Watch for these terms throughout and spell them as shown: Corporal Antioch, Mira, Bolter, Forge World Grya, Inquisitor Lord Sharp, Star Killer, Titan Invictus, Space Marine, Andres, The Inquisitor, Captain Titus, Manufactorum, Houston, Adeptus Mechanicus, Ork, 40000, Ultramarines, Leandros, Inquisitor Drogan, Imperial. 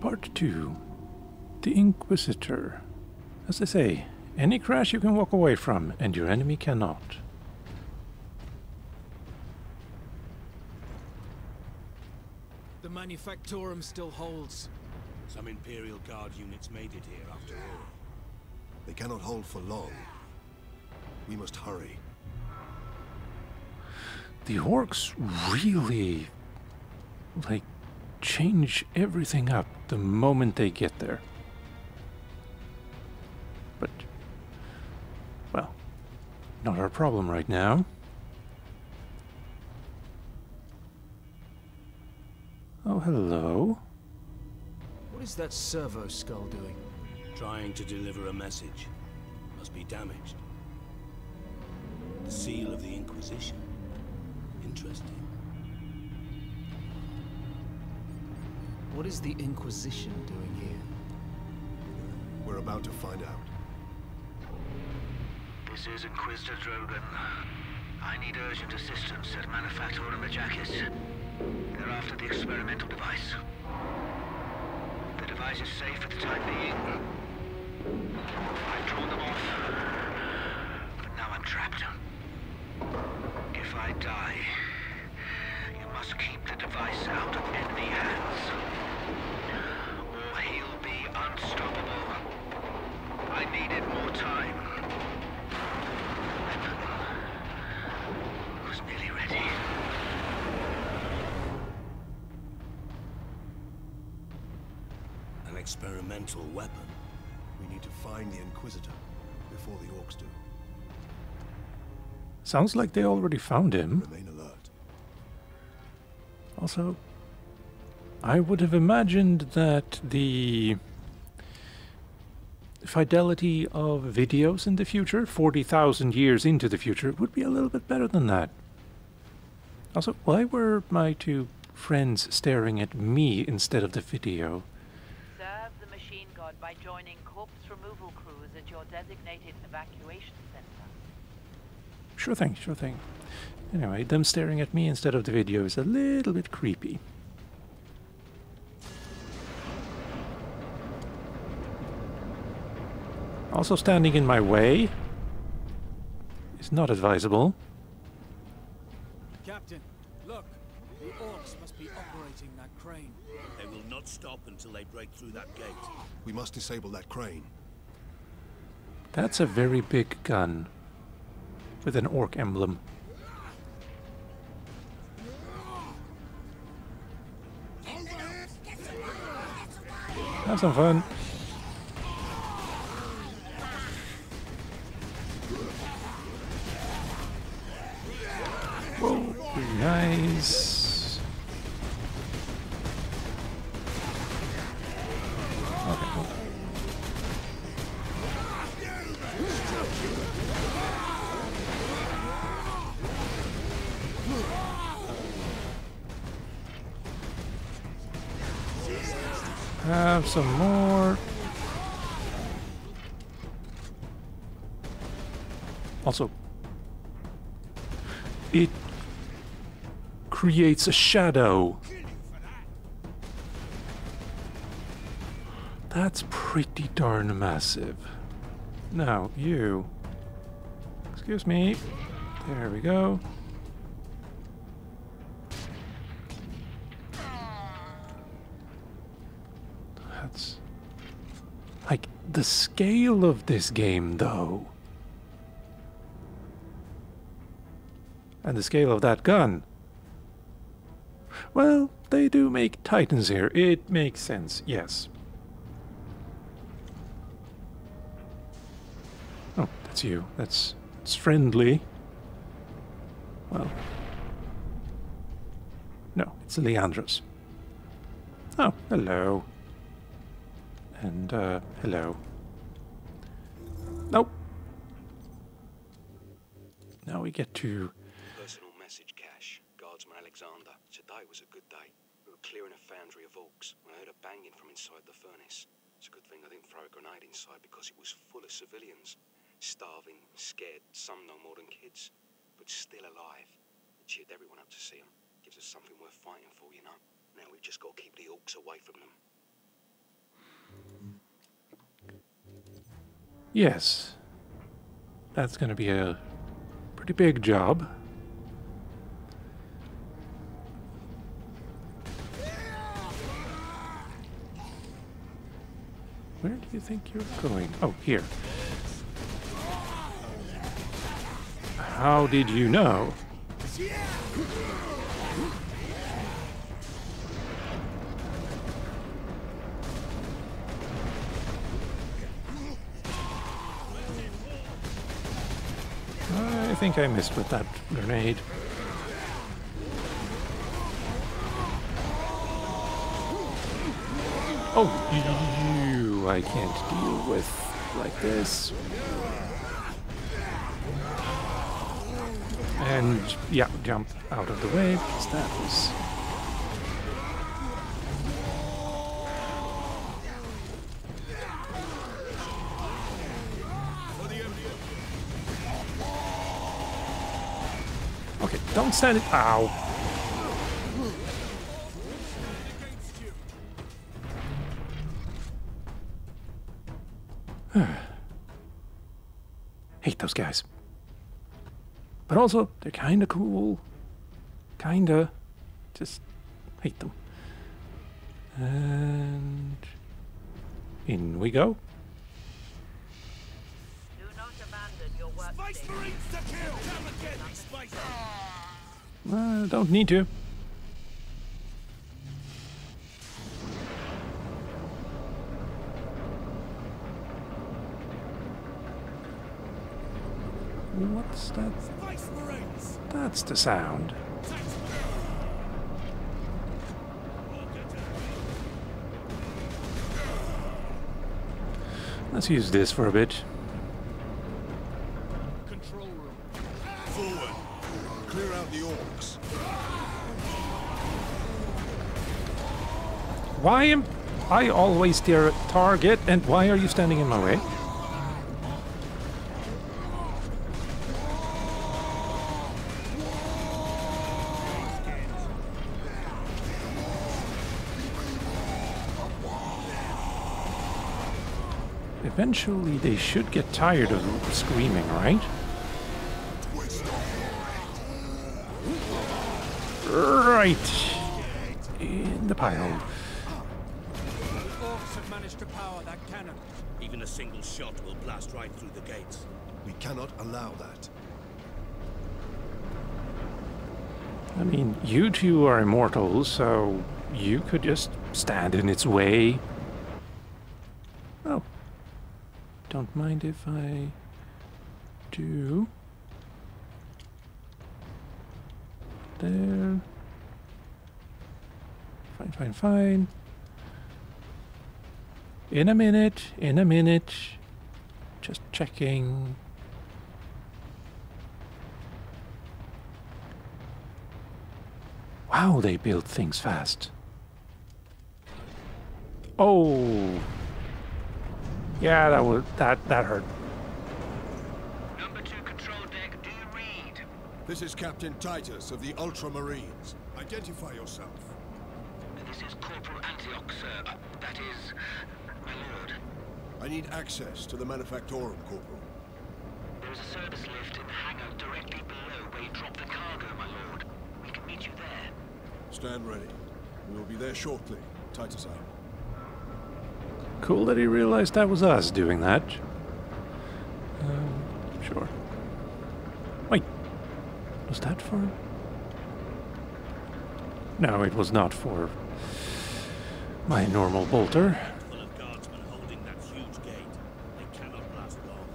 Part 2. The Inquisitor. As I say, any crash you can walk away from, and your enemy cannot. The Manufactorum still holds. Some Imperial Guard units made it here after all. They cannot hold for long. We must hurry. The Orks really, like, change everything up the moment they get there. But, well, not our problem right now. Oh, hello. What is that servo skull doing? Trying to deliver a message. Must be damaged. The seal of the Inquisition. Interesting. What is the Inquisition doing here? We're about to find out. This is Inquisitor Drogan. I need urgent assistance at Manufactorum Mechanicus. They're after the experimental device. The device is safe for the time being. I've drawn them off, but now I'm trapped. If I die, you must keep the device out of enemy hands. Experimental weapon. We need to find the Inquisitor before the Orcs do. Sounds like they already found him. Remain alert. Also, I would have imagined that the fidelity of videos in the future, 40,000 years into the future, would be a little bit better than that. Also, why were my two friends staring at me instead of the video? By joining corpse removal crews at your designated evacuation center. Sure thing, sure thing. Anyway, them staring at me instead of the video is a little bit creepy. Also, standing in my way is not advisable. Captain, look! The Orcs must be operating that crane. They will not stop until they break through that gate. We must disable that crane. That's a very big gun with an Orc emblem. Have some fun. Whoa, nice. Have some more. Also, it creates a shadow. That's pretty darn massive. Now, you. Excuse me. There we go. Like, the scale of this game, though. And the scale of that gun. Well, they do make Titans here. It makes sense, yes. Oh, that's you. That's friendly. Well. No, it's Leandros. Oh, hello. And, hello. Nope. Now we get to... Personal message cache. Guardsman Alexander. Today was a good day. We were clearing a foundry of Orcs when I heard a banging from inside the furnace. It's a good thing I didn't throw a grenade inside because it was full of civilians. Starving, scared, some no more than kids. But still alive. It cheered everyone up to see them. Gives us something worth fighting for, you know. Now we've just got to keep the Orcs away from them. Yes. That's going to be a pretty big job. Where do you think you're going? Oh, here. How did you know? I think I missed with that grenade. Oh, you I can't deal with like this. And yeah, jump out of the way, because that was... Okay, don't stand it. Ow. Hate those guys. But also, they're kinda cool. Kinda. Just hate them. And... in we go. Do not abandon your work. Space Marines to kill! Come again, Space Marines! Don't need to. What's that? That's the sound. Let's use this for a bit. Control room. Forward. Clear out the orcs. Why am I always their target, and why are you standing in my way? Eventually, they should get tired of screaming, right? Right! In the pile. The orcs have managed to power that cannon. Even a single shot will blast right through the gates. We cannot allow that. I mean, you two are immortals, so you could just stand in its way. Don't mind if I do. There. Fine, fine, fine. In a minute, in a minute. Just checking. Wow, they build things fast. Oh. Yeah, that hurt. Number 2 control deck, do you read? This is Captain Titus of the Ultramarines. Identify yourself. This is Corporal Antioch, sir. That is, my lord. I need access to the Manufactorum, Corporal. There is a service lift in the hangar directly below where you drop the cargo, my lord. We can meet you there. Stand ready. We will be there shortly. Titus out. Cool that he realized that was us doing that. Sure. Wait. Was that for... No, it was not for my normal bolter. Full of guardsmen holding that huge gate. They cannot blast long.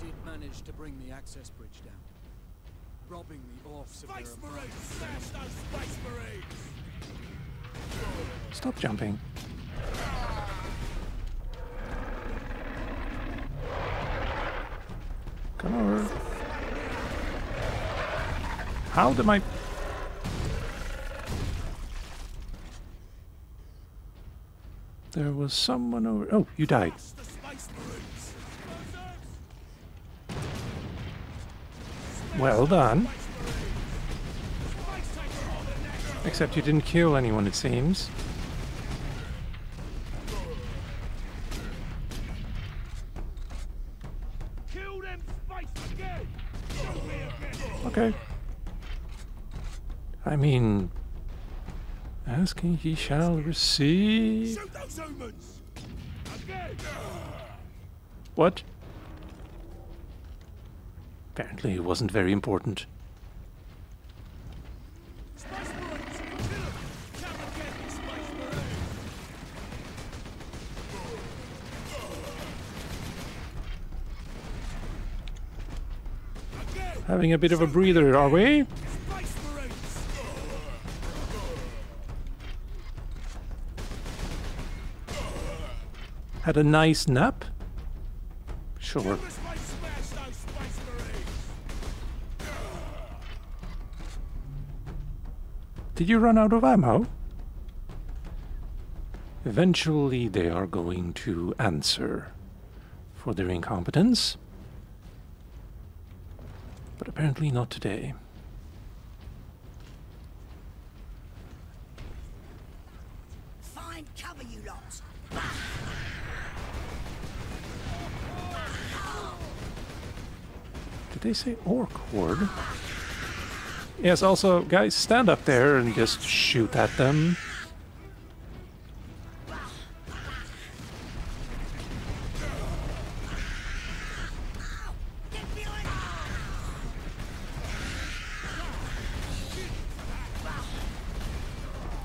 They did manage to bring the access bridge down. Robbing the orcs of their Space Marines! Smash those Space Marines! Stop jumping. Come over. How did my... There was someone over... Oh, you died. Well done. Except you didn't kill anyone, it seems. Okay. I mean, asking he shall receive. What? Apparently it wasn't very important. Having a bit of a breather, are we? Had a nice nap? Sure. Did you run out of ammo? Eventually they are going to answer for their incompetence. But apparently not today. Find cover, you lot. Did they say Ork Horde? Yes, also, guys, stand up there and just shoot at them.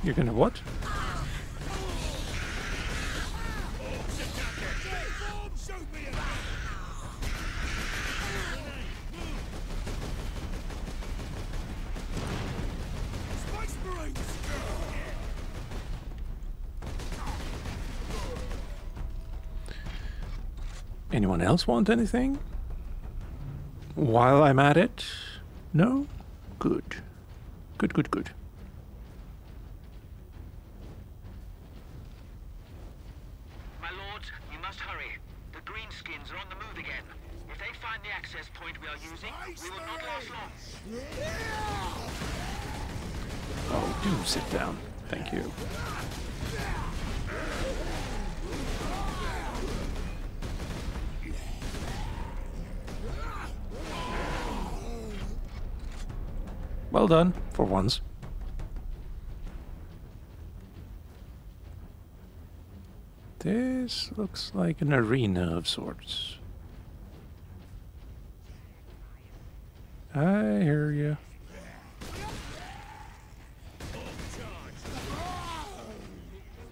You're gonna what? Anyone else want anything? While I'm at it? No? Good. Good, good, good. Sit down. Thank you. Well done, for once. This looks like an arena of sorts. I hear you.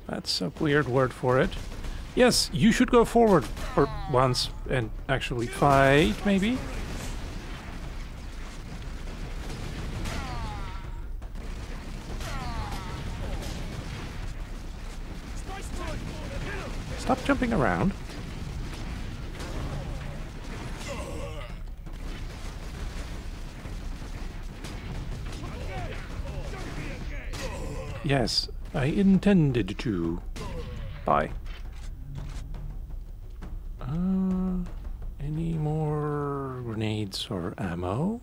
That's a weird word for it. Yes, you should go forward for once and actually fight, maybe? Stop jumping around. Yes. I intended to. Bye. Any more grenades or ammo?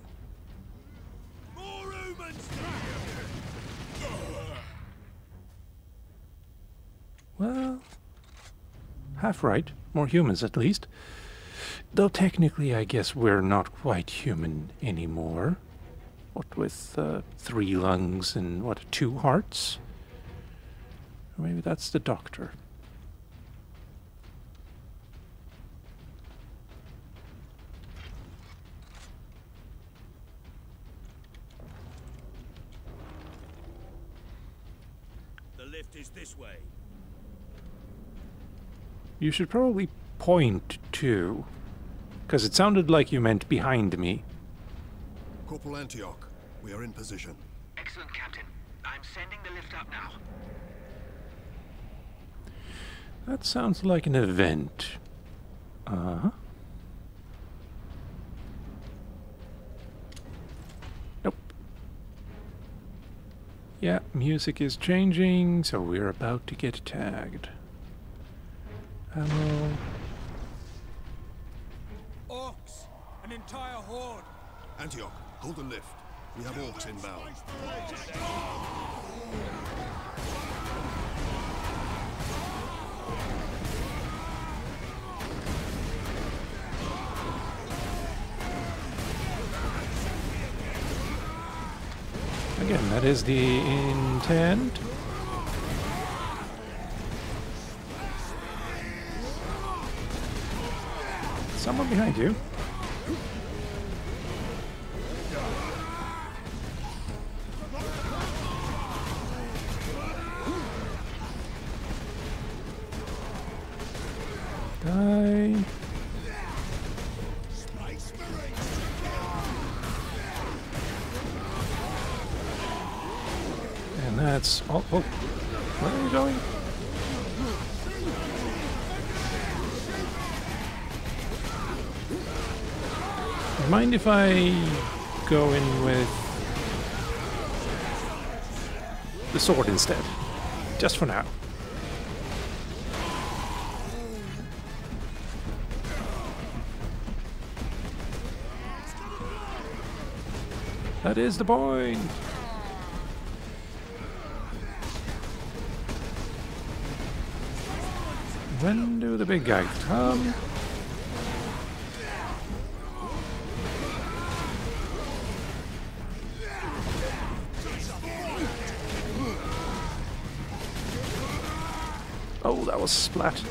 Well, half right. More humans, at least. Though technically, I guess we're not quite human anymore. What with 3 lungs and, what, 2 hearts? Maybe that's the doctor. The lift is this way. You should probably point to, because it sounded like you meant behind me. Corporal Antioch, we are in position. Excellent, Captain. I'm sending the lift up now. That sounds like an event. Uh-huh. Nope. Yeah, music is changing, so we're about to get tagged. Ammo. Orcs! An entire horde! Antioch, hold the lift. We have orcs inbound. Again, that is the intent. Someone behind you. Die. And that's... Oh, oh. Where are you going? Mind if I go in with the sword instead? Just for now. That is the point! When do the big guy come? Oh, that was splat.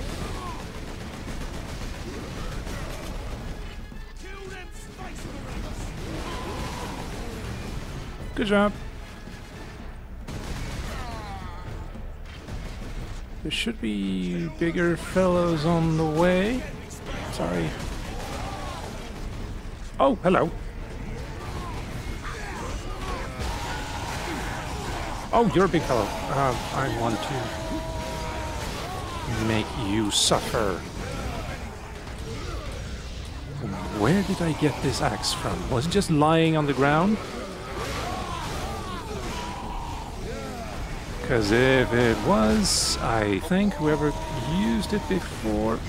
Good job. There should be bigger fellows on the way. Sorry. Oh, hello. Oh, you're a big fellow. I want to make you suffer. Where did I get this axe from? Was it just lying on the ground? Because if it was, I think whoever used it before...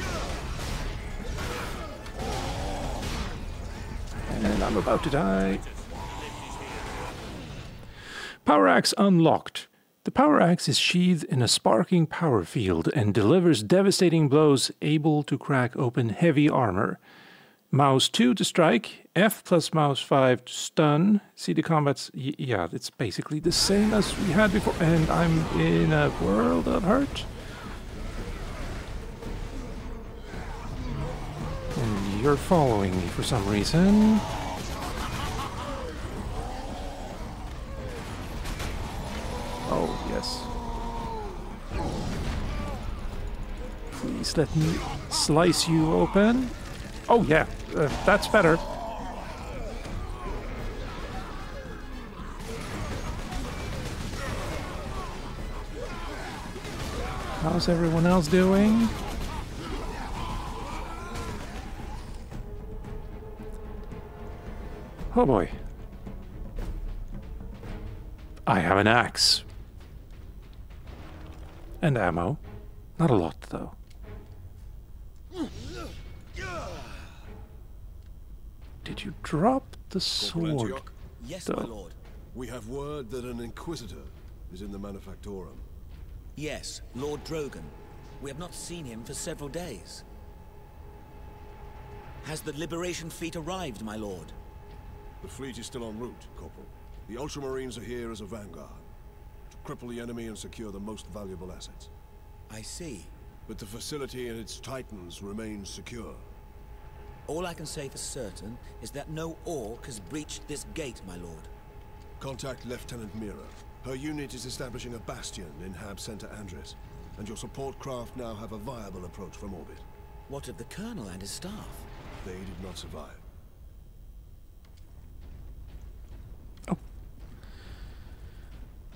And I'm about to die. Power axe unlocked. The power axe is sheathed in a sparking power field and delivers devastating blows able to crack open heavy armor. Mouse 2 to strike, F plus mouse 5 to stun. See the combats? Yeah, it's basically the same as we had before. And I'm in a world of hurt. And you're following me for some reason. Please let me slice you open. Oh yeah, that's better. How's everyone else doing? Oh boy. I have an axe. And ammo. Not a lot, though. Did you drop the sword? Corporal Antioch? Yes, my lord. We have word that an Inquisitor is in the Manufactorum. Yes, Lord Drogan. We have not seen him for several days. Has the Liberation Fleet arrived, my lord? The fleet is still en route, Corporal. The Ultramarines are here as a vanguard. To cripple the enemy and secure the most valuable assets. I see. But the facility and its Titans remain secure. All I can say for certain is that no Ork has breached this gate, my lord. Contact Lieutenant Mira. Her unit is establishing a bastion in Hab Center Andres, and your support craft now have a viable approach from orbit. What of the Colonel and his staff? They did not survive. Oh.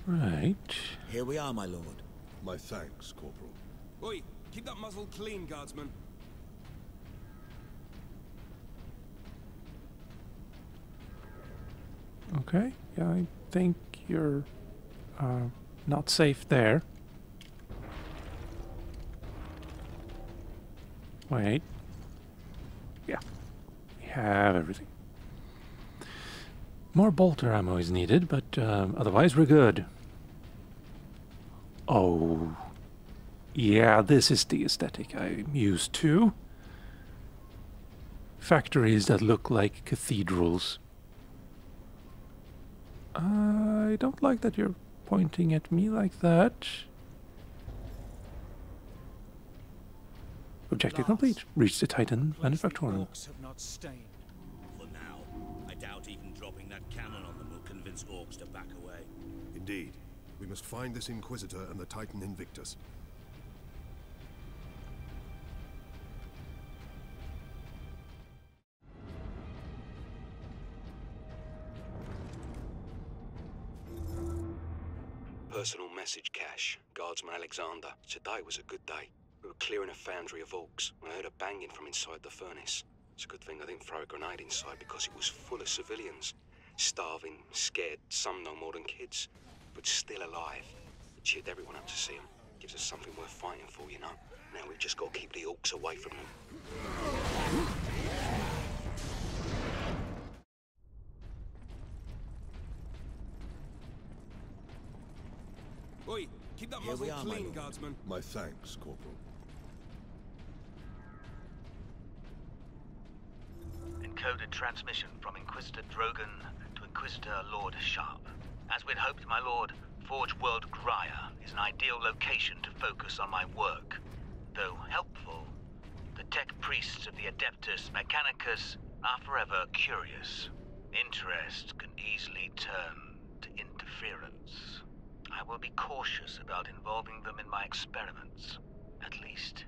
Right. Here we are, my lord. My thanks, Corporal. Oi, keep that muzzle clean, guardsman. Okay, yeah, I think you're not safe there. Wait. Yeah, we have everything. More bolter ammo is needed, but otherwise we're good. Oh, yeah, this is the aesthetic I'm used to. Factories that look like cathedrals. I I don't like that you're pointing at me like that. Objective complete. Reach the Titan Manufactorum. Orcs have not stained. For now, I doubt even dropping that cannon on them will convince orcs to back away. Indeed. We must find this Inquisitor and the Titan Invictus. Personal message cache. Guardsman Alexander. Today was a good day. We were clearing a foundry of orcs when I heard a banging from inside the furnace. It's a good thing I didn't throw a grenade inside because it was full of civilians. Starving, scared, some no more than kids, but still alive. It cheered everyone up to see them. Gives us something worth fighting for, you know. Now we've just got to keep the orcs away from them. Oi, keep that muzzle clean, Guardsman. My thanks, Corporal. Encoded transmission from Inquisitor Drogan to Inquisitor Lord Sharp. As we'd hoped, my lord, Forge World Grya is an ideal location to focus on my work. Though helpful, the tech priests of the Adeptus Mechanicus are forever curious. Interest can easily turn to interference. I will be cautious about involving them in my experiments, at least